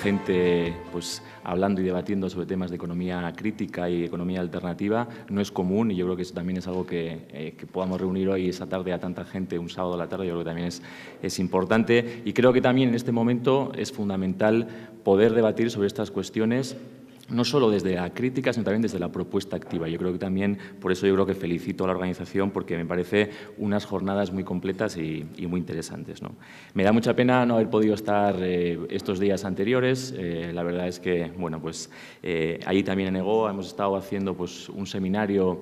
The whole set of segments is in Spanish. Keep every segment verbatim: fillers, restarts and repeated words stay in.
gente pues, hablando y debatiendo sobre temas de economía crítica y economía alternativa no es común, y yo creo que eso también es algo que, eh, que podamos reunir hoy esta tarde a tanta gente, un sábado a la tarde, yo creo que también es, es importante. Y creo que también en este momento es fundamental poder debatir sobre estas cuestiones, no solo desde la crítica, sino también desde la propuesta activa. Yo creo que también, por eso yo creo que felicito a la organización, porque me parece unas jornadas muy completas y, y muy interesantes, ¿no? Me da mucha pena no haber podido estar eh, estos días anteriores. Eh, la verdad es que, bueno, pues eh, allí también en EGOA hemos estado haciendo pues, un seminario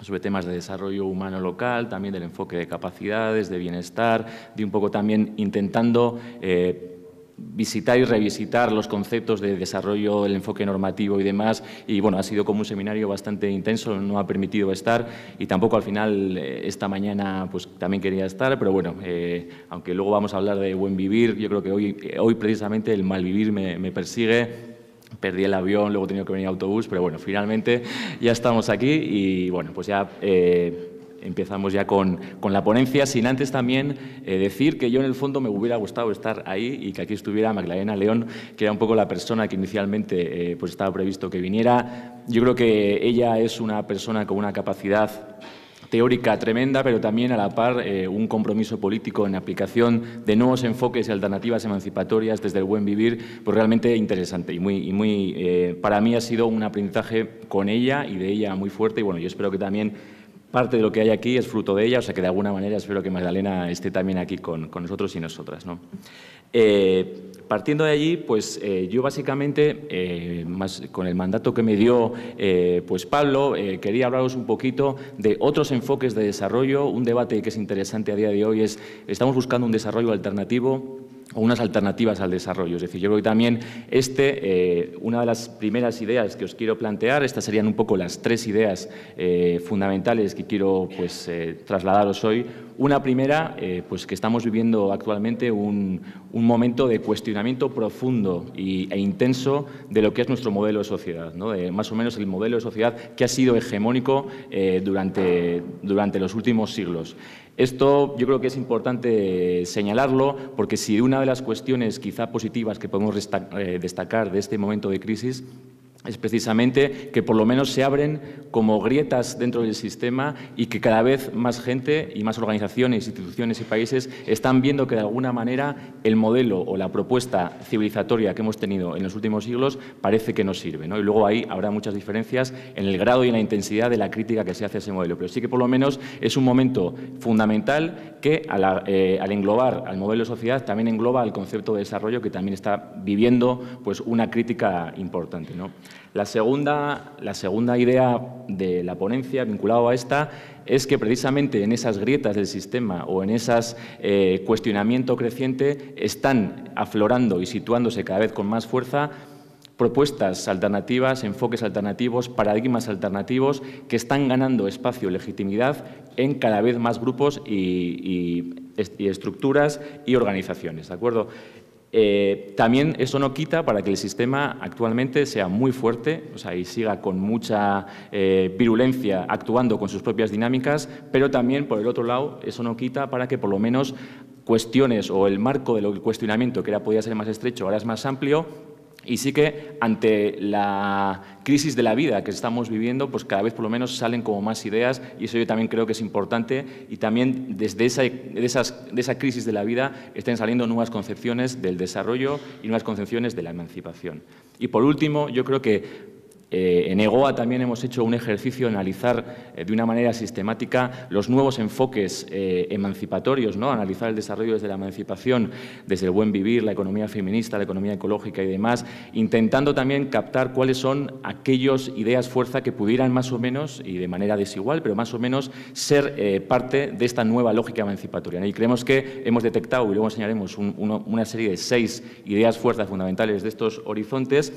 sobre temas de desarrollo humano local, también del enfoque de capacidades, de bienestar, de un poco también intentando Eh, visitar y revisitar los conceptos de desarrollo, el enfoque normativo y demás. Y bueno, ha sido como un seminario bastante intenso, no ha permitido estar y tampoco al final esta mañana pues también quería estar, pero bueno, eh, aunque luego vamos a hablar de buen vivir, yo creo que hoy, hoy precisamente el mal vivir me, me persigue. Perdí el avión, luego he tenido que venir a autobús, pero bueno, finalmente ya estamos aquí y bueno, pues ya Eh, empezamos ya con, con la ponencia, sin antes también eh, decir que yo en el fondo me hubiera gustado estar ahí y que aquí estuviera Magdalena León, que era un poco la persona que inicialmente eh, pues estaba previsto que viniera. Yo creo que ella es una persona con una capacidad teórica tremenda, pero también a la par eh, un compromiso político en aplicación de nuevos enfoques y alternativas emancipatorias desde el buen vivir, pues realmente interesante y muy, y muy eh, para mí ha sido un aprendizaje con ella y de ella muy fuerte. Y bueno, yo espero que también parte de lo que hay aquí es fruto de ella, o sea que de alguna manera espero que Magdalena esté también aquí con, con nosotros y nosotras, ¿no? Eh, partiendo de allí, pues eh, yo básicamente, eh, más con el mandato que me dio eh, pues Pablo, eh, quería hablaros un poquito de otros enfoques de desarrollo. Un debate que es interesante a día de hoy es, estamos buscando un desarrollo alternativo o unas alternativas al desarrollo. Es decir, yo creo que también este, eh, una de las primeras ideas que os quiero plantear, estas serían un poco las tres ideas eh, fundamentales que quiero pues, eh, trasladaros hoy. Una primera, eh, pues que estamos viviendo actualmente un, un momento de cuestionamiento profundo y, e intenso de lo que es nuestro modelo de sociedad, ¿no? De más o menos el modelo de sociedad que ha sido hegemónico eh, durante, durante los últimos siglos. Esto yo creo que es importante señalarlo, porque si una de las cuestiones quizá positivas que podemos destacar de este momento de crisis es precisamente que por lo menos se abren como grietas dentro del sistema y que cada vez más gente y más organizaciones, instituciones y países están viendo que de alguna manera el modelo o la propuesta civilizatoria que hemos tenido en los últimos siglos parece que no sirve, ¿no? Y luego ahí habrá muchas diferencias en el grado y en la intensidad de la crítica que se hace a ese modelo, pero sí que por lo menos es un momento fundamental que a la, eh, al englobar al modelo de sociedad también engloba el concepto de desarrollo, que también está viviendo pues, una crítica importante, ¿no? La segunda, la segunda idea de la ponencia vinculada a esta es que precisamente en esas grietas del sistema o en esas eh, cuestionamiento creciente están aflorando y situándose cada vez con más fuerza propuestas alternativas, enfoques alternativos, paradigmas alternativos que están ganando espacio y legitimidad en cada vez más grupos y, y, y estructuras y organizaciones, ¿de acuerdo? Eh, también eso no quita para que el sistema actualmente sea muy fuerte, o sea, y siga con mucha eh, virulencia actuando con sus propias dinámicas, pero también, por el otro lado, eso no quita para que por lo menos cuestiones o el marco del cuestionamiento, que era podía ser más estrecho, ahora es más amplio. Y sí que ante la crisis de la vida que estamos viviendo, pues cada vez por lo menos salen como más ideas, y eso yo también creo que es importante. Y también desde esa, de esas, de esa crisis de la vida están saliendo nuevas concepciones del desarrollo y nuevas concepciones de la emancipación. Y por último, yo creo que Eh, en EGOA también hemos hecho un ejercicio de analizar eh, de una manera sistemática los nuevos enfoques eh, emancipatorios, ¿no? Analizar el desarrollo desde la emancipación, desde el buen vivir, la economía feminista, la economía ecológica y demás, intentando también captar cuáles son aquellas ideas fuerza que pudieran más o menos, y de manera desigual, pero más o menos ser eh, parte de esta nueva lógica emancipatoria, ¿no? Y creemos que hemos detectado, y luego enseñaremos un, uno, una serie de seis ideas fuerza fundamentales de estos horizontes,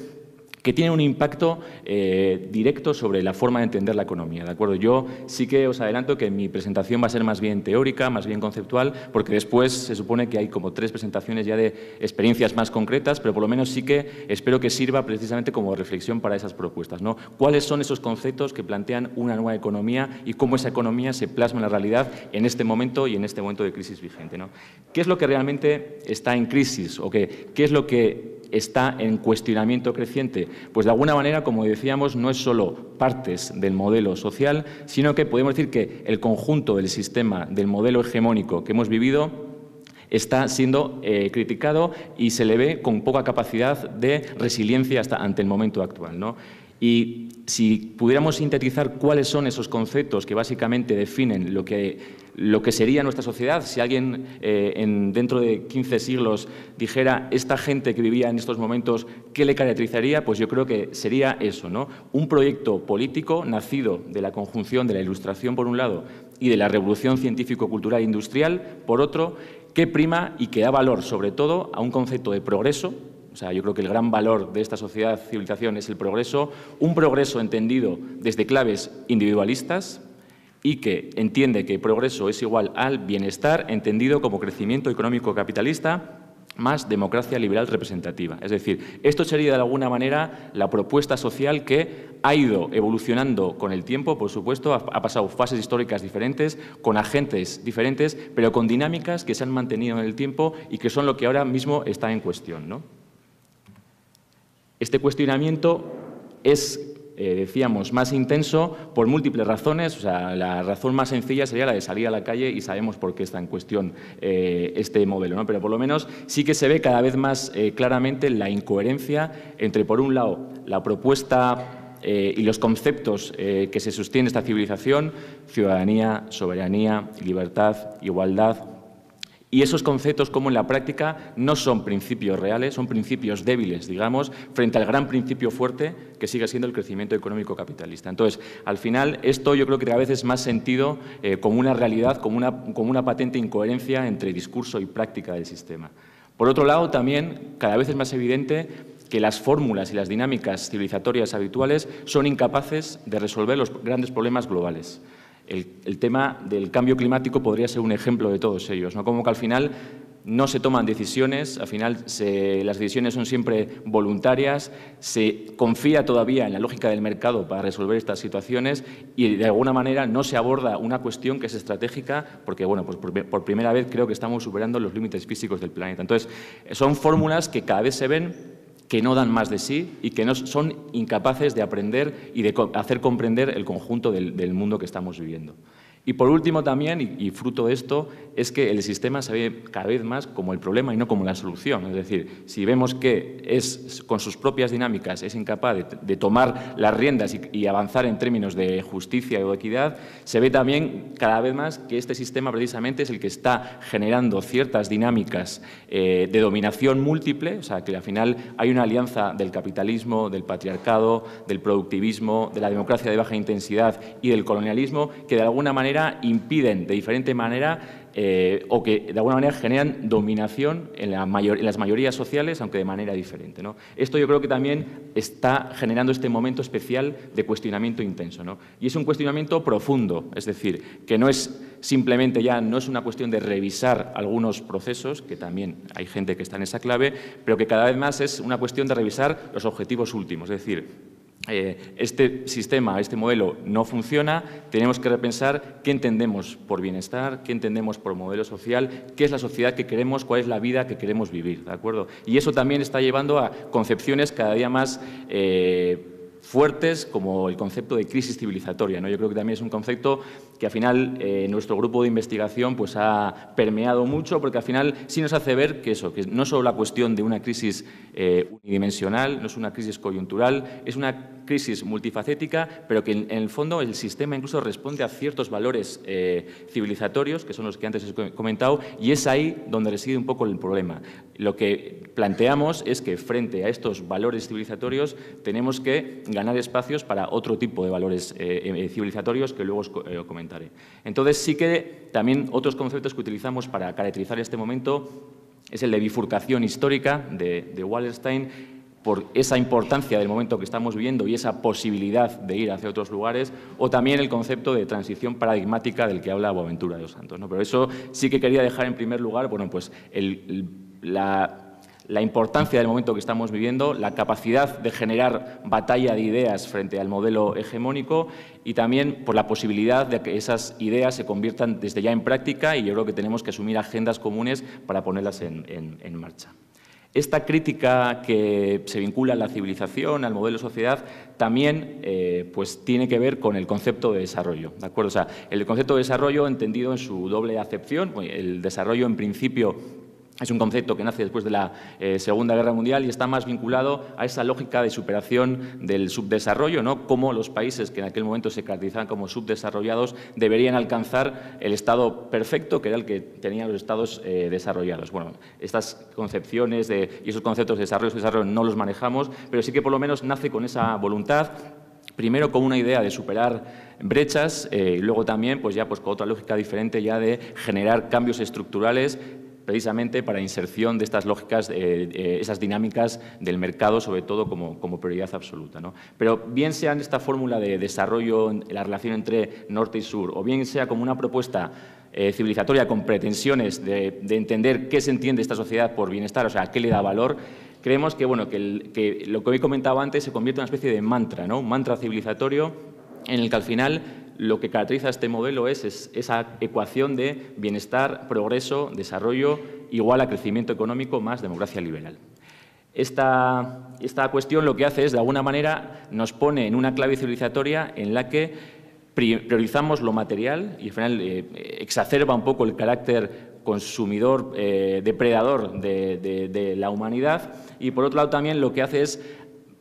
que tienen un impacto eh, directo sobre la forma de entender la economía, ¿de acuerdo? Yo sí que os adelanto que mi presentación va a ser más bien teórica, más bien conceptual, porque después se supone que hay como tres presentaciones ya de experiencias más concretas, pero por lo menos sí que espero que sirva precisamente como reflexión para esas propuestas, ¿no? ¿Cuáles son esos conceptos que plantean una nueva economía y cómo esa economía se plasma en la realidad en este momento y en este momento de crisis vigente, ¿no? ¿Qué es lo que realmente está en crisis o qué, qué es lo que está en cuestionamiento creciente, pues de alguna manera, como decíamos, no es solo partes del modelo social, sino que podemos decir que el conjunto del sistema, del modelo hegemónico que hemos vivido, está siendo eh, criticado y se le ve con poca capacidad de resiliencia hasta ante el momento actual, ¿no? Y si pudiéramos sintetizar cuáles son esos conceptos que básicamente definen lo que, lo que sería nuestra sociedad, si alguien eh, en, dentro de quince siglos dijera esta gente que vivía en estos momentos, ¿qué le caracterizaría? Pues yo creo que sería eso, ¿no? Un proyecto político nacido de la conjunción de la Ilustración, por un lado, y de la revolución científico-cultural e industrial, por otro, que prima y que da valor, sobre todo, a un concepto de progreso. O sea, yo creo que el gran valor de esta sociedad, civilización, es el progreso, un progreso entendido desde claves individualistas y que entiende que progreso es igual al bienestar, entendido como crecimiento económico capitalista, más democracia liberal representativa. Es decir, esto sería de alguna manera la propuesta social que ha ido evolucionando con el tiempo, por supuesto, ha pasado fases históricas diferentes, con agentes diferentes, pero con dinámicas que se han mantenido en el tiempo y que son lo que ahora mismo está en cuestión, ¿no? Este cuestionamiento es, Eh, decíamos, más intenso por múltiples razones. O sea, la razón más sencilla sería la de salir a la calle y sabemos por qué está en cuestión eh, este modelo, ¿no? Pero por lo menos sí que se ve cada vez más eh, claramente la incoherencia entre, por un lado, la propuesta eh, y los conceptos eh, que se sostiene esta civilización, ciudadanía, soberanía, libertad, igualdad. Y esos conceptos, como en la práctica, no son principios reales, son principios débiles, digamos, frente al gran principio fuerte que sigue siendo el crecimiento económico capitalista. Entonces, al final, esto yo creo que a veces es más sentido eh, como una realidad, como una, como una patente incoherencia entre discurso y práctica del sistema. Por otro lado, también, cada vez es más evidente que las fórmulas y las dinámicas civilizatorias habituales son incapaces de resolver los grandes problemas globales. El, el tema del cambio climático podría ser un ejemplo de todos ellos, ¿no? Como que al final no se toman decisiones, al final se, las decisiones son siempre voluntarias, se confía todavía en la lógica del mercado para resolver estas situaciones y de alguna manera no se aborda una cuestión que es estratégica porque, bueno, pues por, por primera vez creo que estamos superando los límites físicos del planeta. Entonces, son fórmulas que cada vez se ven que no dan más de sí y que no son incapaces de aprender y de hacer comprender el conjunto del, del mundo que estamos viviendo. Y por último también, y, y fruto de esto, es que el sistema se ve cada vez más como el problema y no como la solución. Es decir, si vemos que es, con sus propias dinámicas es incapaz de, de tomar las riendas y, y avanzar en términos de justicia o equidad, se ve también cada vez más que este sistema precisamente es el que está generando ciertas dinámicas eh, de dominación múltiple, o sea, que al final hay una alianza del capitalismo, del patriarcado, del productivismo, de la democracia de baja intensidad y del colonialismo, que de alguna manera impiden de diferente manera eh, o que de alguna manera generan dominación en, la mayor, en las mayorías sociales, aunque de manera diferente, ¿no? Esto yo creo que también está generando este momento especial de cuestionamiento intenso, ¿no? Y es un cuestionamiento profundo, es decir, que no es simplemente ya, no es una cuestión de revisar algunos procesos, que también hay gente que está en esa clave, pero que cada vez más es una cuestión de revisar los objetivos últimos, es decir, este sistema, este modelo no funciona, tenemos que repensar qué entendemos por bienestar, qué entendemos por modelo social, qué es la sociedad que queremos, cuál es la vida que queremos vivir, ¿de acuerdo? Y eso también está llevando a concepciones cada día más eh, fuertes, como el concepto de crisis civilizatoria, ¿no? Yo creo que también es un concepto que al final eh, nuestro grupo de investigación pues, ha permeado mucho, porque al final sí nos hace ver que eso, que no es solo la cuestión de una crisis eh, unidimensional, no es una crisis coyuntural, es una crisis multifacética, pero que en, en el fondo el sistema incluso responde a ciertos valores eh, civilizatorios, que son los que antes he comentado, y es ahí donde reside un poco el problema. Lo que planteamos es que frente a estos valores civilizatorios tenemos que ganar espacios para otro tipo de valores eh, civilizatorios que luego os eh, comentaré. Entonces, sí que también otros conceptos que utilizamos para caracterizar este momento es el de bifurcación histórica de, de Wallerstein, por esa importancia del momento que estamos viviendo y esa posibilidad de ir hacia otros lugares, o también el concepto de transición paradigmática del que habla Boaventura de los Santos, ¿no? Pero eso sí que quería dejar en primer lugar, bueno, pues el, la... la importancia del momento que estamos viviendo, la capacidad de generar batalla de ideas frente al modelo hegemónico y también por la posibilidad de que esas ideas se conviertan desde ya en práctica, y yo creo que tenemos que asumir agendas comunes para ponerlas en, en, en marcha. Esta crítica que se vincula a la civilización, al modelo de sociedad, también eh, pues tiene que ver con el concepto de desarrollo, ¿de acuerdo? O sea, el concepto de desarrollo entendido en su doble acepción, el desarrollo en principio es un concepto que nace después de la eh, Segunda Guerra Mundial y está más vinculado a esa lógica de superación del subdesarrollo, ¿no? Cómo los países que en aquel momento se caracterizaban como subdesarrollados deberían alcanzar el estado perfecto, que era el que tenían los estados eh, desarrollados. Bueno, estas concepciones de, y esos conceptos de desarrollo y desarrollo no los manejamos, pero sí que por lo menos nace con esa voluntad. Primero con una idea de superar brechas eh, y luego también pues ya pues con otra lógica diferente ya de generar cambios estructurales precisamente para inserción de estas lógicas, eh, eh, esas dinámicas del mercado, sobre todo como, como prioridad absoluta, ¿no? Pero bien sea en esta fórmula de desarrollo, la relación entre norte y sur, o bien sea como una propuesta eh, civilizatoria con pretensiones de, de entender qué se entiende esta sociedad por bienestar, o sea, qué le da valor, creemos que, bueno, que, el, que lo que hoy comentaba antes se convierte en una especie de mantra, ¿no? Un mantra civilizatorio en el que al final lo que caracteriza este modelo es, es esa ecuación de bienestar, progreso, desarrollo, igual a crecimiento económico más democracia liberal. Esta, esta cuestión lo que hace es, de alguna manera, nos pone en una clave civilizatoria en la que priorizamos lo material y, al final, eh, exacerba un poco el carácter consumidor, eh, depredador de, de, de la humanidad y, por otro lado, también lo que hace es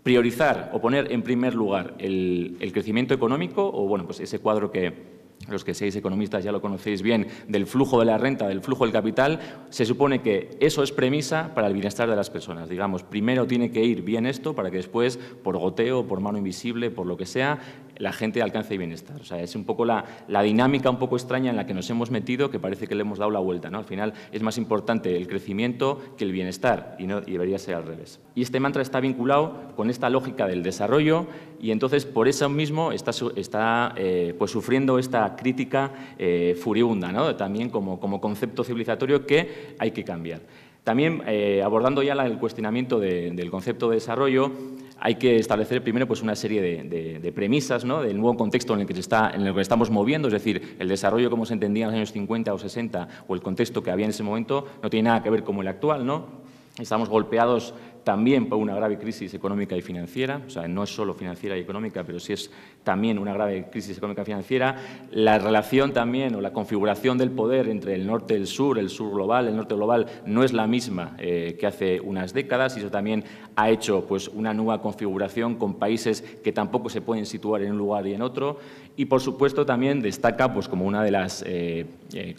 priorizar o poner en primer lugar el, el crecimiento económico o, bueno, pues ese cuadro que los que seáis economistas ya lo conocéis bien, del flujo de la renta, del flujo del capital, se supone que eso es premisa para el bienestar de las personas. Digamos, primero tiene que ir bien esto para que después, por goteo, por mano invisible, por lo que sea, la gente alcance bienestar. O sea, es un poco la, la dinámica un poco extraña en la que nos hemos metido, que parece que le hemos dado la vuelta, ¿no? Al final es más importante el crecimiento que el bienestar y, no, y debería ser al revés. Y este mantra está vinculado con esta lógica del desarrollo y entonces por eso mismo está, está eh, pues sufriendo esta crítica eh, furibunda, ¿no? También como, como concepto civilizatorio que hay que cambiar. También, eh, abordando ya la, el cuestionamiento de, del concepto de desarrollo, hay que establecer primero pues, una serie de, de, de premisas, ¿no? Del nuevo contexto en el, que se está, en el que estamos moviendo, es decir, el desarrollo como se entendía en los años cincuenta o sesenta o el contexto que había en ese momento no tiene nada que ver con el actual, ¿no? Estamos golpeados también por una grave crisis económica y financiera, o sea, no es solo financiera y económica, pero sí es también una grave crisis económica y financiera. La relación también o la configuración del poder entre el norte y el sur, el sur global, el norte global, no es la misma eh, que hace unas décadas y eso también ha hecho pues, una nueva configuración con países que tampoco se pueden situar en un lugar y en otro. Y, por supuesto, también destaca pues, como una de las Eh, eh,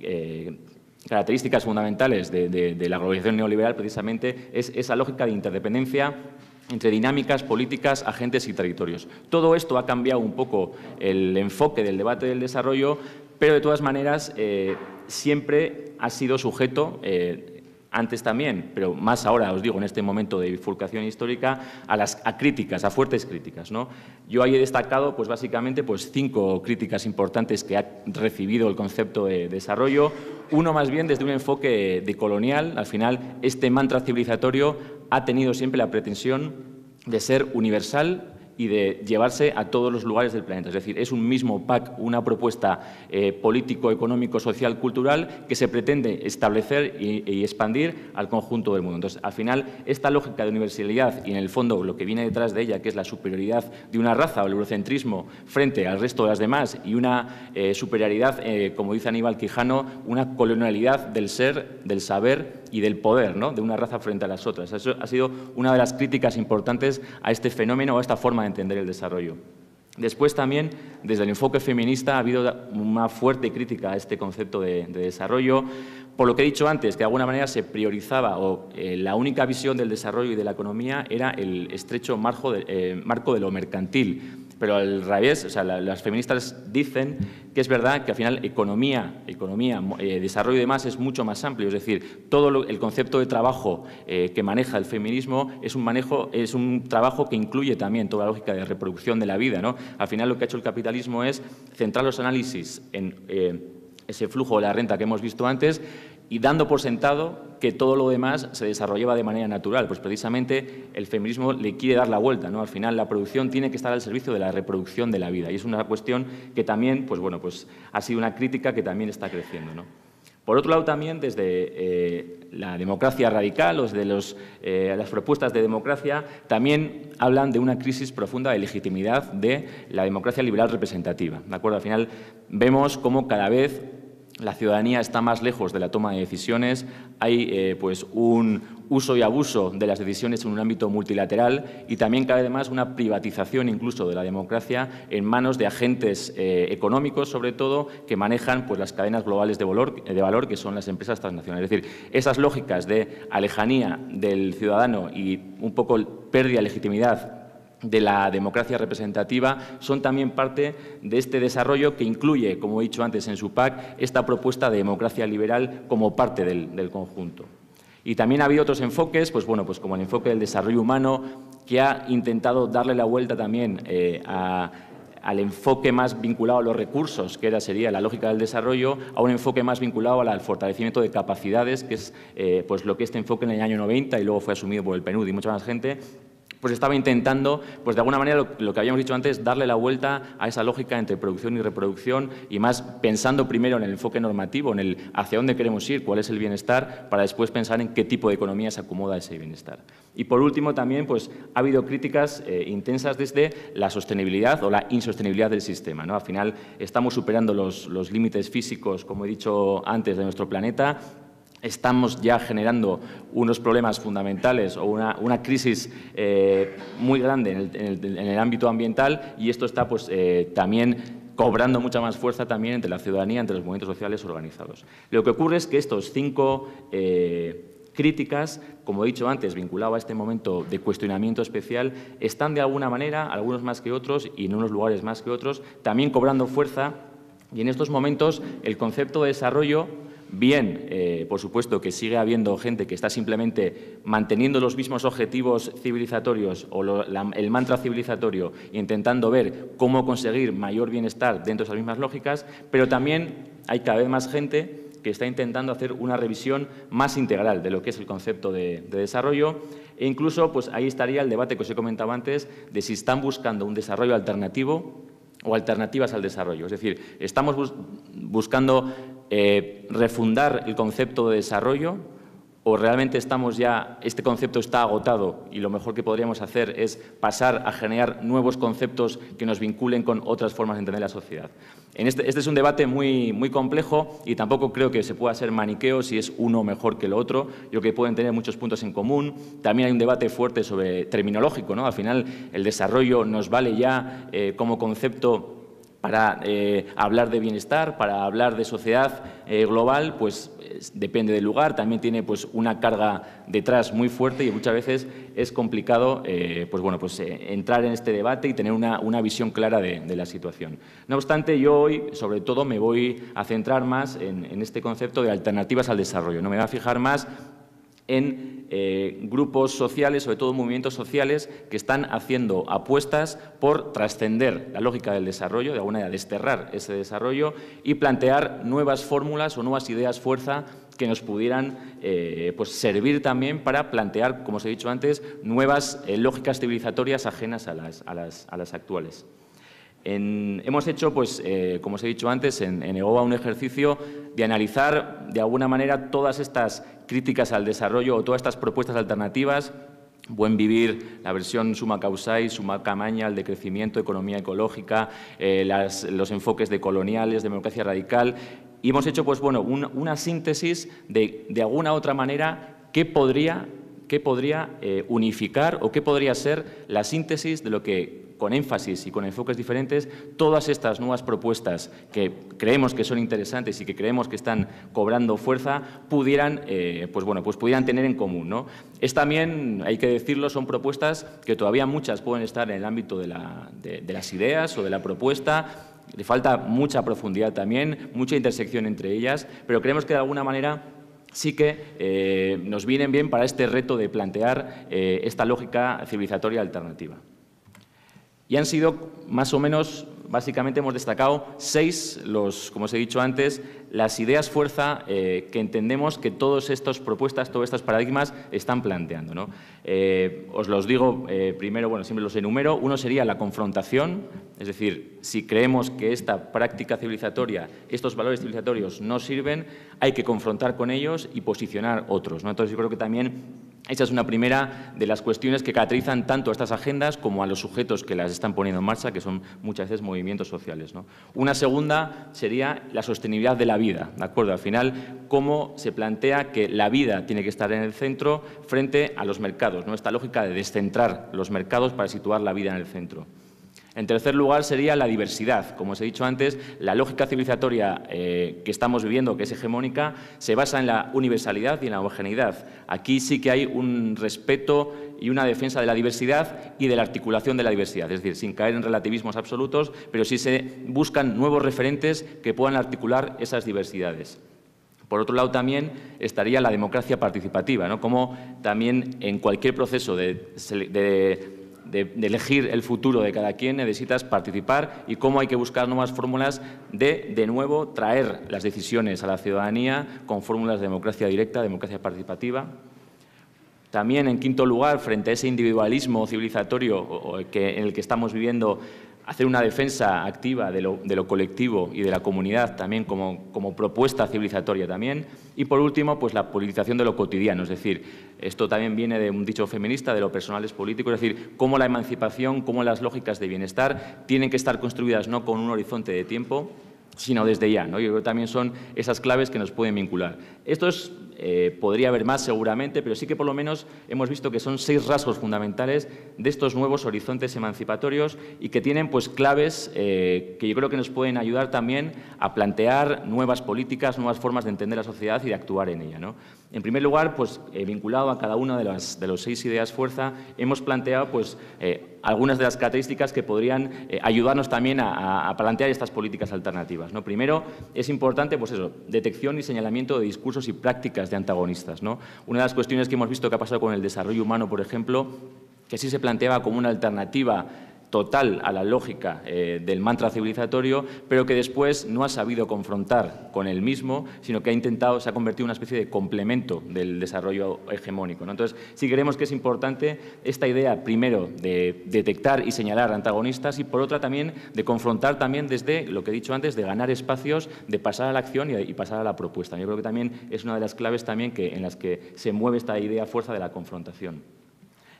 eh, características fundamentales de, de, de la globalización neoliberal, precisamente, es esa lógica de interdependencia entre dinámicas, políticas, agentes y territorios. Todo esto ha cambiado un poco el enfoque del debate del desarrollo, pero de todas maneras eh, siempre ha sido sujeto, eh, antes también, pero más ahora, os digo, en este momento de bifurcación histórica, a, las, a críticas, a fuertes críticas, ¿no? Yo ahí he destacado, pues básicamente, pues, cinco críticas importantes que ha recibido el concepto de desarrollo. Uno más bien desde un enfoque decolonial, al final este mantra civilizatorio ha tenido siempre la pretensión de ser universal y de llevarse a todos los lugares del planeta. Es decir, es un mismo pack, una propuesta eh, político, económico, social, cultural, que se pretende establecer y, y expandir al conjunto del mundo. Entonces, al final, esta lógica de universalidad y, en el fondo, lo que viene detrás de ella, que es la superioridad de una raza o el eurocentrismo frente al resto de las demás y una eh, superioridad, eh, como dice Aníbal Quijano, una colonialidad del ser, del saber y del poder, ¿no? De una raza frente a las otras. Eso ha sido una de las críticas importantes a este fenómeno, a esta forma de entender el desarrollo. Después también, desde el enfoque feminista, ha habido una fuerte crítica a este concepto de, de desarrollo, por lo que he dicho antes, que de alguna manera se priorizaba o eh, la única visión del desarrollo y de la economía era el estrecho marco de, eh, marco de lo mercantil. Pero al revés, o sea, las feministas dicen que es verdad que al final economía, economía eh, desarrollo y demás es mucho más amplio. Es decir, todo lo, el concepto de trabajo eh, que maneja el feminismo es un, manejo, es un trabajo que incluye también toda la lógica de reproducción de la vida, ¿no? Al final lo que ha hecho el capitalismo es centrar los análisis en eh, ese flujo de la renta que hemos visto antes y dando por sentado que todo lo demás se desarrollaba de manera natural. Pues precisamente el feminismo le quiere dar la vuelta, ¿no? Al final la producción tiene que estar al servicio de la reproducción de la vida y es una cuestión que también pues, bueno, pues, ha sido una crítica que también está creciendo, ¿no? Por otro lado, también desde eh, la democracia radical, los de los, eh, las propuestas de democracia, también hablan de una crisis profunda de legitimidad de la democracia liberal representativa. ¿De acuerdo? Al final vemos cómo cada vez la ciudadanía está más lejos de la toma de decisiones, hay eh, pues un uso y abuso de las decisiones en un ámbito multilateral y también cabe además una privatización incluso de la democracia en manos de agentes eh, económicos, sobre todo, que manejan pues, las cadenas globales de valor, de valor, que son las empresas transnacionales. Es decir, esas lógicas de alejanía del ciudadano y un poco pérdida de legitimidad de la democracia representativa son también parte de este desarrollo que incluye, como he dicho antes en su PAC, esta propuesta de democracia liberal como parte del, del conjunto. Y también ha habido otros enfoques, pues bueno, pues como el enfoque del desarrollo humano, que ha intentado darle la vuelta también eh, a, al enfoque más vinculado a los recursos, que era, sería la lógica del desarrollo, a un enfoque más vinculado al fortalecimiento de capacidades, que es eh, pues lo que este enfoque en el año noventa y luego fue asumido por el P N U D y mucha más gente, pues estaba intentando, pues de alguna manera, lo, lo que habíamos dicho antes, darle la vuelta a esa lógica entre producción y reproducción y más pensando primero en el enfoque normativo, en el hacia dónde queremos ir, cuál es el bienestar, para después pensar en qué tipo de economía se acomoda ese bienestar. Y por último también, pues ha habido críticas eh, intensas desde la sostenibilidad o la insostenibilidad del sistema, ¿no? Al final estamos superando los, los límites físicos, como he dicho antes, de nuestro planeta. Estamos ya generando unos problemas fundamentales o una, una crisis eh, muy grande en el, en, el, en el ámbito ambiental y esto está pues, eh, también cobrando mucha más fuerza también entre la ciudadanía, entre los movimientos sociales organizados. Lo que ocurre es que estos cinco eh, críticas, como he dicho antes, vinculado a este momento de cuestionamiento especial, están de alguna manera, algunos más que otros y en unos lugares más que otros, también cobrando fuerza y en estos momentos el concepto de desarrollo. Bien, eh, por supuesto que sigue habiendo gente que está simplemente manteniendo los mismos objetivos civilizatorios o lo, la, el mantra civilizatorio, intentando ver cómo conseguir mayor bienestar dentro de esas mismas lógicas, pero también hay cada vez más gente que está intentando hacer una revisión más integral de lo que es el concepto de, de desarrollo e incluso pues, ahí estaría el debate que os he comentado antes de si están buscando un desarrollo alternativo o alternativas al desarrollo. Es decir, estamos bus- buscando Eh, refundar el concepto de desarrollo o realmente estamos ya, este concepto está agotado y lo mejor que podríamos hacer es pasar a generar nuevos conceptos que nos vinculen con otras formas de entender la sociedad. En este, este es un debate muy, muy complejo y tampoco creo que se pueda hacer maniqueo si es uno mejor que lo otro. Yo creo que pueden tener muchos puntos en común. También hay un debate fuerte sobre terminológico, ¿no? Al final el desarrollo nos vale ya eh, como concepto para eh, hablar de bienestar, para hablar de sociedad eh, global, pues eh, depende del lugar, también tiene pues, una carga detrás muy fuerte y muchas veces es complicado eh, pues, bueno, pues, eh, entrar en este debate y tener una, una visión clara de, de la situación. No obstante, yo hoy, sobre todo, me voy a centrar más en, en este concepto de alternativas al desarrollo, ¿no? Me voy a fijar más en eh, grupos sociales, sobre todo movimientos sociales, que están haciendo apuestas por trascender la lógica del desarrollo, de alguna manera desterrar ese desarrollo y plantear nuevas fórmulas o nuevas ideas fuerza que nos pudieran eh, pues servir también para plantear, como os he dicho antes, nuevas eh, lógicas civilizatorias ajenas a las, a las, a las actuales. En, hemos hecho, pues, eh, como os he dicho antes, en, en EGOA un ejercicio de analizar de alguna manera todas estas críticas al desarrollo o todas estas propuestas alternativas, Buen Vivir, la versión Summa Causae, Summa Camaña, el decrecimiento, economía ecológica, eh, las, los enfoques decoloniales, democracia radical. Y hemos hecho pues, bueno, un, una síntesis de, de alguna otra manera que podría, que podría eh, unificar o qué podría ser la síntesis de lo que, con énfasis y con enfoques diferentes, todas estas nuevas propuestas que creemos que son interesantes y que creemos que están cobrando fuerza, pudieran, eh, pues bueno, pues pudieran tener en común, ¿no? Es también, hay que decirlo, son propuestas que todavía muchas pueden estar en el ámbito de, la, de, de las ideas o de la propuesta. Le falta mucha profundidad también, mucha intersección entre ellas, pero creemos que de alguna manera sí que eh, nos vienen bien para este reto de plantear eh, esta lógica civilizatoria alternativa. Y han sido más o menos básicamente hemos destacado seis, los, como os he dicho antes, las ideas fuerza eh, que entendemos que todas estas propuestas, todos estos paradigmas están planteando, ¿no? Eh, os los digo eh, primero, bueno, siempre los enumero. Uno sería la confrontación, es decir, si creemos que esta práctica civilizatoria, estos valores civilizatorios no sirven, hay que confrontar con ellos y posicionar otros, ¿no? Entonces yo creo que también esa es una primera de las cuestiones que caracterizan tanto a estas agendas como a los sujetos que las están poniendo en marcha, que son muchas veces movimientos sociales, ¿no? Una segunda sería la sostenibilidad de la vida, ¿de acuerdo? Al final, cómo se plantea que la vida tiene que estar en el centro frente a los mercados, ¿no? Esta lógica de descentrar los mercados para situar la vida en el centro. En tercer lugar, sería la diversidad. Como os he dicho antes, la lógica civilizatoria eh, que estamos viviendo, que es hegemónica, se basa en la universalidad y en la homogeneidad. Aquí sí que hay un respeto y una defensa de la diversidad y de la articulación de la diversidad, es decir, sin caer en relativismos absolutos, pero sí se buscan nuevos referentes que puedan articular esas diversidades. Por otro lado, también estaría la democracia participativa, ¿no? Como también en cualquier proceso de... de De, de elegir el futuro de cada quien, necesitas participar y cómo hay que buscar nuevas fórmulas de, de nuevo, traer las decisiones a la ciudadanía con fórmulas de democracia directa, democracia participativa. También, en quinto lugar, frente a ese individualismo civilizatorio o, o que, en el que estamos viviendo, hacer una defensa activa de lo, de lo colectivo y de la comunidad también como, como propuesta civilizatoria también. Y, por último, pues la politización de lo cotidiano, es decir, esto también viene de un dicho feminista, de lo personal es político, es decir, cómo la emancipación, cómo las lógicas de bienestar tienen que estar construidas no con un horizonte de tiempo, sino desde ya, ¿no? Yo creo que también son esas claves que nos pueden vincular. Esto es, eh, podría haber más seguramente, pero sí que por lo menos hemos visto que son seis rasgos fundamentales de estos nuevos horizontes emancipatorios y que tienen pues claves eh, que yo creo que nos pueden ayudar también a plantear nuevas políticas, nuevas formas de entender la sociedad y de actuar en ella, ¿no? En primer lugar, pues, eh, vinculado a cada una de las de los seis ideas fuerza, hemos planteado pues, eh, algunas de las características que podrían eh, ayudarnos también a, a plantear estas políticas alternativas, ¿no? Primero, es importante pues eso, detección y señalamiento de discursos y prácticas de antagonistas, ¿no? Una de las cuestiones que hemos visto que ha pasado con el desarrollo humano, por ejemplo, que sí se planteaba como una alternativa total a la lógica eh, del mantra civilizatorio, pero que después no ha sabido confrontar con el mismo, sino que ha intentado, se ha convertido en una especie de complemento del desarrollo hegemónico, ¿no? Entonces, sí creemos que es importante esta idea, primero, de detectar y señalar antagonistas y, por otra, también de confrontar también desde lo que he dicho antes, de ganar espacios, de pasar a la acción y, y pasar a la propuesta. Yo creo que también es una de las claves también que, en las que se mueve esta idea fuerza de la confrontación.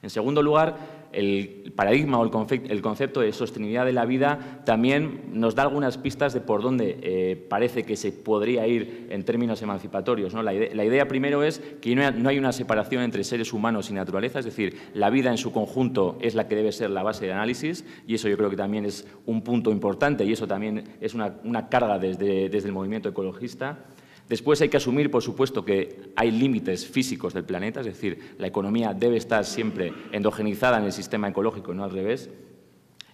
En segundo lugar, el paradigma o el concepto de sostenibilidad de la vida también nos da algunas pistas de por dónde eh, parece que se podría ir en términos emancipatorios, ¿no? La idea, la idea primero es que no hay una separación entre seres humanos y naturaleza, es decir, la vida en su conjunto es la que debe ser la base de análisis y eso yo creo que también es un punto importante y eso también es una, una carga desde, desde el movimiento ecologista. Después hay que asumir, por supuesto, que hay límites físicos del planeta, es decir, la economía debe estar siempre endogenizada en el sistema ecológico, no al revés.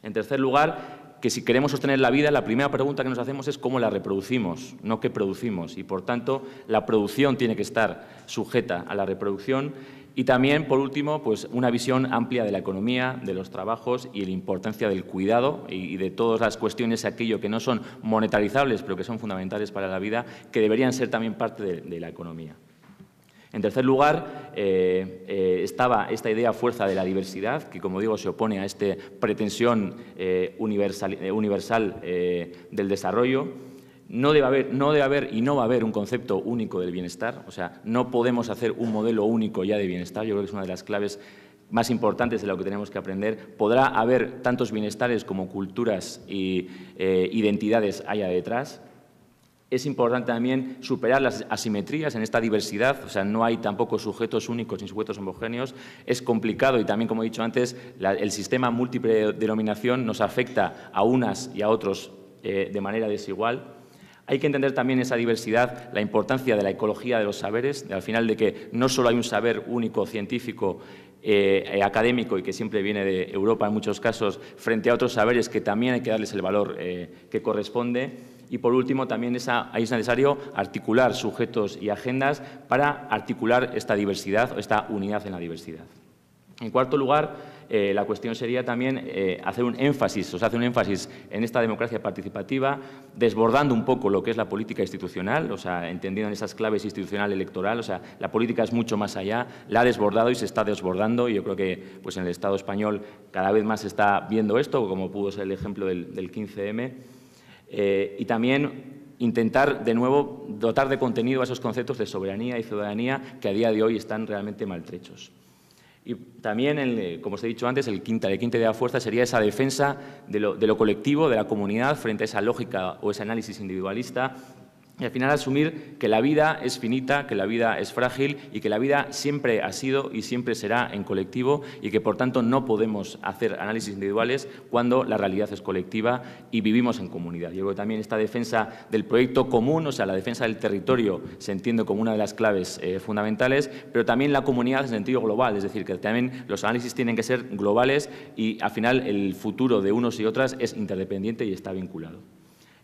En tercer lugar, que si queremos sostener la vida, la primera pregunta que nos hacemos es cómo la reproducimos, no qué producimos, y por tanto la producción tiene que estar sujeta a la reproducción. Y también, por último, pues una visión amplia de la economía, de los trabajos y la importancia del cuidado y de todas las cuestiones, aquello que no son monetarizables, pero que son fundamentales para la vida, que deberían ser también parte de, de la economía. En tercer lugar, eh, eh, estaba esta idea fuerza de la diversidad, que, como digo, se opone a esta pretensión eh, universal, eh, universal eh, del desarrollo. No debe haber, no debe haber y no va a haber un concepto único del bienestar, o sea, no podemos hacer un modelo único ya de bienestar, yo creo que es una de las claves más importantes de lo que tenemos que aprender. Podrá haber tantos bienestares como culturas y eh, identidades haya detrás. Es importante también superar las asimetrías en esta diversidad, o sea, no hay tampoco sujetos únicos ni sujetos homogéneos. Es complicado y también, como he dicho antes, la, el sistema múltiple de denominación nos afecta a unas y a otros eh, de manera desigual. Hay que entender también esa diversidad, la importancia de la ecología de los saberes, al final de que no solo hay un saber único científico, eh, académico y que siempre viene de Europa en muchos casos, frente a otros saberes que también hay que darles el valor eh, que corresponde. Y por último, también esa, es necesario articular sujetos y agendas para articular esta diversidad o esta unidad en la diversidad. En cuarto lugar, eh, la cuestión sería también eh, hacer un énfasis, o sea, hacer un énfasis en esta democracia participativa, desbordando un poco lo que es la política institucional, o sea, entendiendo en esas claves institucional electoral, o sea, la política es mucho más allá, la ha desbordado y se está desbordando, y yo creo que pues en el Estado español cada vez más se está viendo esto, como pudo ser el ejemplo del, del quince eme, eh, y también intentar, de nuevo, dotar de contenido a esos conceptos de soberanía y ciudadanía que a día de hoy están realmente maltrechos. Y también, el, como os he dicho antes, el quinta, el quinta idea de la fuerza sería esa defensa de lo, de lo colectivo, de la comunidad, frente a esa lógica o ese análisis individualista, y al final asumir que la vida es finita, que la vida es frágil y que la vida siempre ha sido y siempre será en colectivo, y que, por tanto, no podemos hacer análisis individuales cuando la realidad es colectiva y vivimos en comunidad. Yo creo que también esta defensa del proyecto común, o sea, la defensa del territorio, se entiende como una de las claves eh, fundamentales, pero también la comunidad en sentido global, es decir, que también los análisis tienen que ser globales y, al final, el futuro de unos y otras es interdependiente y está vinculado.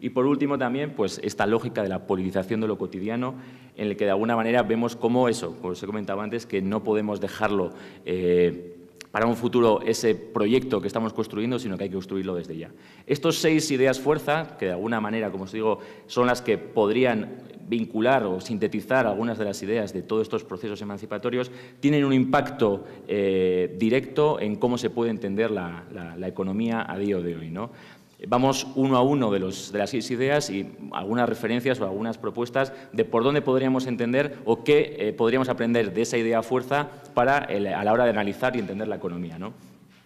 Y, por último, también pues esta lógica de la politización de lo cotidiano, en el que de alguna manera vemos cómo eso, como os he comentado antes, que no podemos dejarlo eh, para un futuro ese proyecto que estamos construyendo, sino que hay que construirlo desde ya. Estos seis ideas fuerza, que de alguna manera, como os digo, son las que podrían vincular o sintetizar algunas de las ideas de todos estos procesos emancipatorios, tienen un impacto eh, directo en cómo se puede entender la, la, la economía a día de hoy, ¿no? Vamos uno a uno de, los, de las seis ideas y algunas referencias o algunas propuestas de por dónde podríamos entender o qué eh, podríamos aprender de esa idea fuerza para el, a la hora de analizar y entender la economía, ¿no?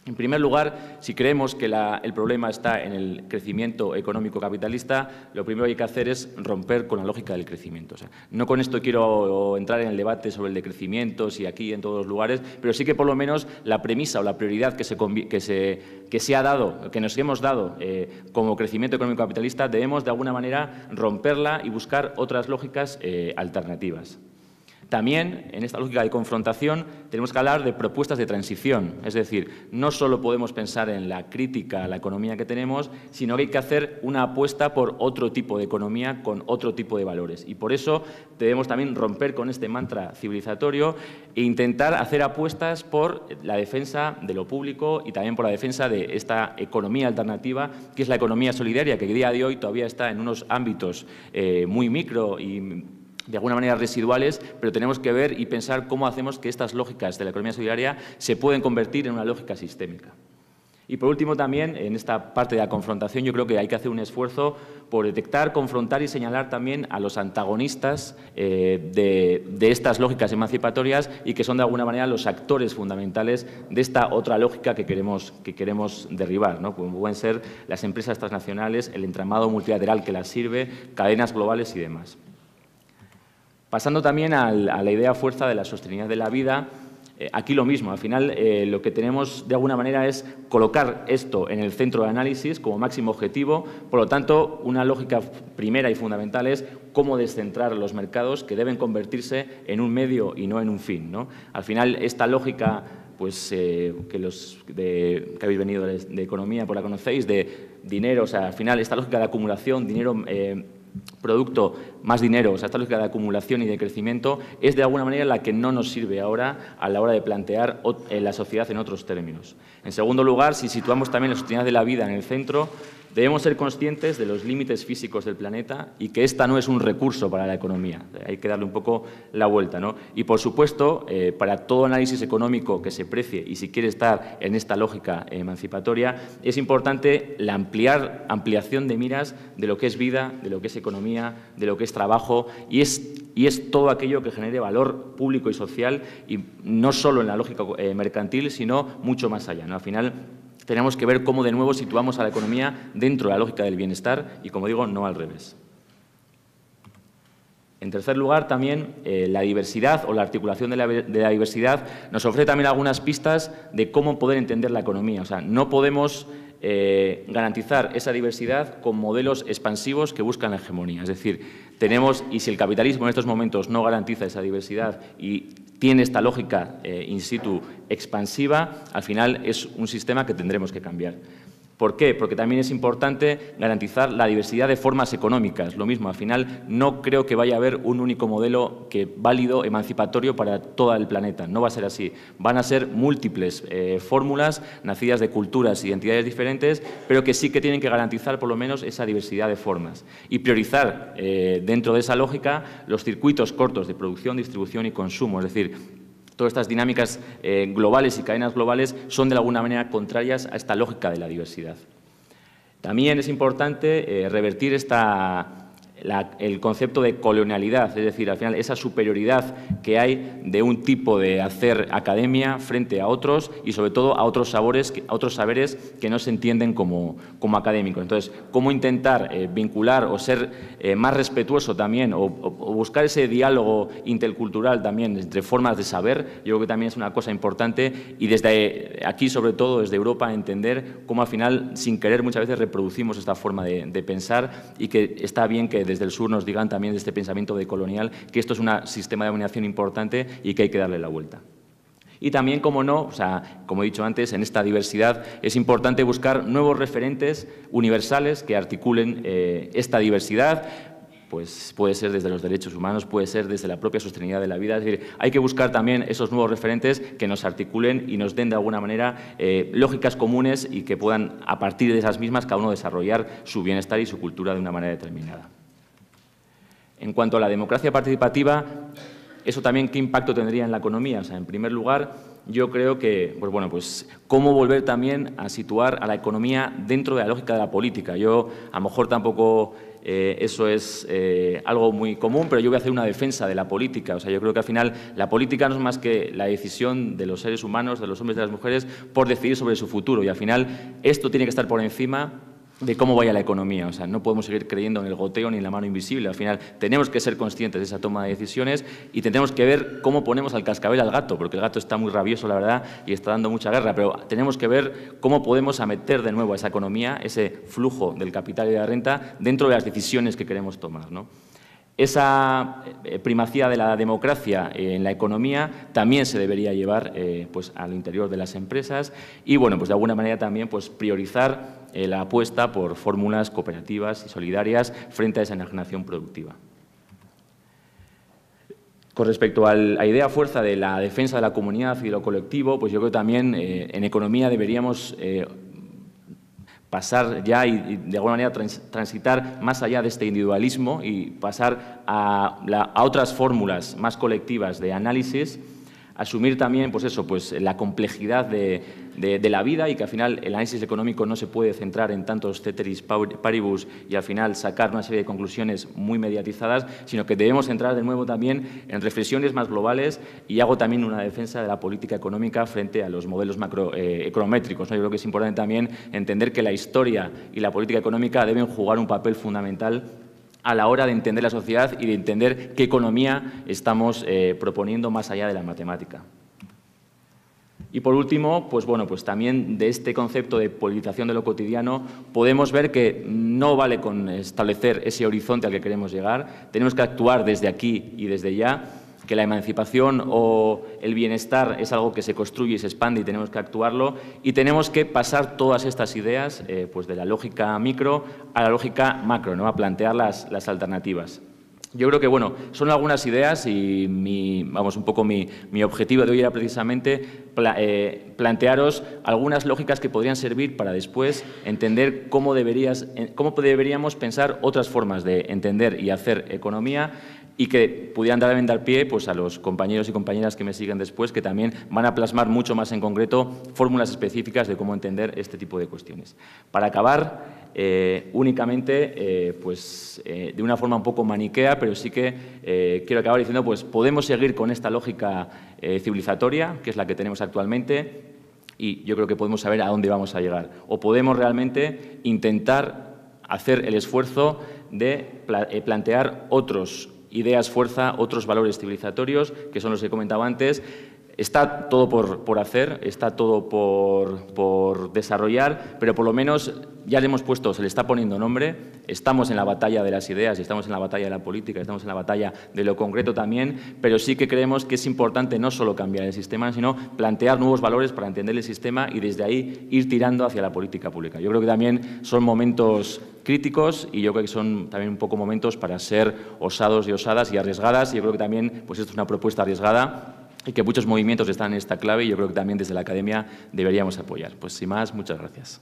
En primer lugar, si creemos que la, el problema está en el crecimiento económico capitalista, lo primero que hay que hacer es romper con la lógica del crecimiento. O sea, no con esto quiero entrar en el debate sobre el decrecimiento, si aquí, en todos los lugares, pero sí que por lo menos la premisa o la prioridad que se, que se, que se ha dado, que nos hemos dado eh, como crecimiento económico capitalista, debemos de alguna manera romperla y buscar otras lógicas eh, alternativas. También, en esta lógica de confrontación, tenemos que hablar de propuestas de transición. Es decir, no solo podemos pensar en la crítica a la economía que tenemos, sino que hay que hacer una apuesta por otro tipo de economía con otro tipo de valores. Y por eso debemos también romper con este mantra civilizatorio e intentar hacer apuestas por la defensa de lo público y también por la defensa de esta economía alternativa, que es la economía solidaria, que a día de hoy todavía está en unos ámbitos eh, muy micro y de alguna manera residuales, pero tenemos que ver y pensar cómo hacemos que estas lógicas de la economía solidaria se pueden convertir en una lógica sistémica. Y, por último, también, en esta parte de la confrontación, yo creo que hay que hacer un esfuerzo por detectar, confrontar y señalar también a los antagonistas eh, de, de estas lógicas emancipatorias y que son, de alguna manera, los actores fundamentales de esta otra lógica que queremos, que queremos derribar, ¿no? Como pueden ser las empresas transnacionales, el entramado multilateral que las sirve, cadenas globales y demás. Pasando también a la idea fuerza de la sostenibilidad de la vida, eh, aquí lo mismo. Al final, eh, lo que tenemos de alguna manera es colocar esto en el centro de análisis como máximo objetivo. Por lo tanto, una lógica primera y fundamental es cómo descentrar los mercados, que deben convertirse en un medio y no en un fin, ¿no? Al final, esta lógica pues, eh, que los de, que habéis venido de, de economía, pues la conocéis, de dinero, o sea, al final, esta lógica de acumulación, dinero... Eh, producto, más dinero, o sea, esta lógica de acumulación y de crecimiento es de alguna manera la que no nos sirve ahora a la hora de plantear la sociedad en otros términos. En segundo lugar, si situamos también la sostenibilidad de la vida en el centro, debemos ser conscientes de los límites físicos del planeta y que esta no es un recurso para la economía. Hay que darle un poco la vuelta, ¿no? Y, por supuesto, eh, para todo análisis económico que se precie y si quiere estar en esta lógica emancipatoria, es importante la ampliar, ampliación de miras de lo que es vida, de lo que es economía, de lo que es trabajo y es, y es todo aquello que genere valor público y social, y no solo en la lógica eh, mercantil, sino mucho más allá, ¿no? Al final, tenemos que ver cómo, de nuevo, situamos a la economía dentro de la lógica del bienestar y, como digo, no al revés. En tercer lugar, también, eh, la diversidad o la articulación de la, de la diversidad nos ofrece también algunas pistas de cómo poder entender la economía. O sea, no podemos eh, garantizar esa diversidad con modelos expansivos que buscan la hegemonía. Es decir, tenemos, y si el capitalismo en estos momentos no garantiza esa diversidad y tiene esta lógica eh, in situ expansiva, al final es un sistema que tendremos que cambiar. ¿Por qué? Porque también es importante garantizar la diversidad de formas económicas. Lo mismo, al final no creo que vaya a haber un único modelo que válido, emancipatorio para todo el planeta. No va a ser así. Van a ser múltiples eh, fórmulas nacidas de culturas, identidades diferentes, pero que sí que tienen que garantizar por lo menos esa diversidad de formas. Y priorizar eh, dentro de esa lógica los circuitos cortos de producción, distribución y consumo. Es decir, todas estas dinámicas eh, globales y cadenas globales son de alguna manera contrarias a esta lógica de la diversidad. También es importante eh, revertir esta, la, el concepto de colonialidad, es decir, al final esa superioridad que hay de un tipo de hacer academia frente a otros y sobre todo a otros, sabores, a otros saberes que no se entienden como, como académicos. Entonces, cómo intentar eh, vincular o ser eh, más respetuoso también o, o buscar ese diálogo intercultural también entre formas de saber, yo creo que también es una cosa importante y desde aquí, sobre todo desde Europa, entender cómo al final, sin querer, muchas veces reproducimos esta forma de, de pensar y que está bien que desde el sur nos digan también de este pensamiento decolonial que esto es un sistema de dominación importante y que hay que darle la vuelta. Y también, como no, o sea, como he dicho antes, en esta diversidad es importante buscar nuevos referentes universales que articulen eh, esta diversidad. Pues puede ser desde los derechos humanos, puede ser desde la propia sostenibilidad de la vida. Es decir, hay que buscar también esos nuevos referentes que nos articulen y nos den de alguna manera eh, lógicas comunes y que puedan, a partir de esas mismas, cada uno desarrollar su bienestar y su cultura de una manera determinada. En cuanto a la democracia participativa, ¿eso también qué impacto tendría en la economía? O sea, en primer lugar, yo creo que, pues bueno, pues cómo volver también a situar a la economía dentro de la lógica de la política. Yo, a lo mejor tampoco eh, eso es eh, algo muy común, pero yo voy a hacer una defensa de la política. O sea, yo creo que al final la política no es más que la decisión de los seres humanos, de los hombres y de las mujeres, por decidir sobre su futuro. Y al final esto tiene que estar por encima de cómo vaya la economía. O sea, no podemos seguir creyendo en el goteo ni en la mano invisible. Al final, tenemos que ser conscientes de esa toma de decisiones y tenemos que ver cómo ponemos al cascabel al gato, porque el gato está muy rabioso, la verdad, y está dando mucha guerra, pero tenemos que ver cómo podemos meter de nuevo a esa economía, ese flujo del capital y de la renta, dentro de las decisiones que queremos tomar, ¿no? Esa primacía de la democracia en la economía también se debería llevar eh, pues, al interior de las empresas y, bueno, pues de alguna manera también pues, priorizar eh, la apuesta por fórmulas cooperativas y solidarias frente a esa enajenación productiva. Con respecto a la idea fuerza de la defensa de la comunidad y de lo colectivo, pues yo creo que también eh, en economía deberíamos Eh, pasar ya y de alguna manera transitar más allá de este individualismo y pasar a, la, a otras fórmulas más colectivas de análisis, asumir también pues eso, pues la complejidad de, de, de la vida y que al final el análisis económico no se puede centrar en tantos ceteris paribus y al final sacar una serie de conclusiones muy mediatizadas, sino que debemos entrar de nuevo también en reflexiones más globales y hago también una defensa de la política económica frente a los modelos macroeconométricos, ¿no? Yo creo que es importante también entender que la historia y la política económica deben jugar un papel fundamental a la hora de entender la sociedad y de entender qué economía estamos eh, proponiendo más allá de la matemática. Y por último, pues bueno, pues también de este concepto de politización de lo cotidiano podemos ver que no vale con establecer ese horizonte al que queremos llegar, tenemos que actuar desde aquí y desde ya, que la emancipación o el bienestar es algo que se construye y se expande y tenemos que actuarlo y tenemos que pasar todas estas ideas eh, pues de la lógica micro a la lógica macro, ¿no? A plantear las, las alternativas. Yo creo que, bueno, son algunas ideas y mi, vamos, un poco mi, mi objetivo de hoy era precisamente pla, eh, plantearos algunas lógicas que podrían servir para después entender cómo, deberías, cómo deberíamos pensar otras formas de entender y hacer economía y que pudieran también dar pie pues, a los compañeros y compañeras que me siguen después, que también van a plasmar mucho más en concreto fórmulas específicas de cómo entender este tipo de cuestiones. Para acabar, Eh, únicamente eh, pues, eh, de una forma un poco maniquea, pero sí que eh, quiero acabar diciendo pues podemos seguir con esta lógica eh, civilizatoria, que es la que tenemos actualmente, y yo creo que podemos saber a dónde vamos a llegar. O podemos realmente intentar hacer el esfuerzo de pla- eh, plantear otras ideas fuerza, otros valores civilizatorios, que son los que he comentado antes. Está todo por, por hacer, está todo por, por desarrollar, pero por lo menos ya le hemos puesto, se le está poniendo nombre, estamos en la batalla de las ideas, estamos en la batalla de la política, estamos en la batalla de lo concreto también, pero sí que creemos que es importante no solo cambiar el sistema, sino plantear nuevos valores para entender el sistema y desde ahí ir tirando hacia la política pública. Yo creo que también son momentos críticos y yo creo que son también un poco momentos para ser osados y osadas y arriesgadas. Y yo creo que también, pues esto es una propuesta arriesgada y que muchos movimientos están en esta clave y yo creo que también desde la academia deberíamos apoyar. Pues sin más, muchas gracias.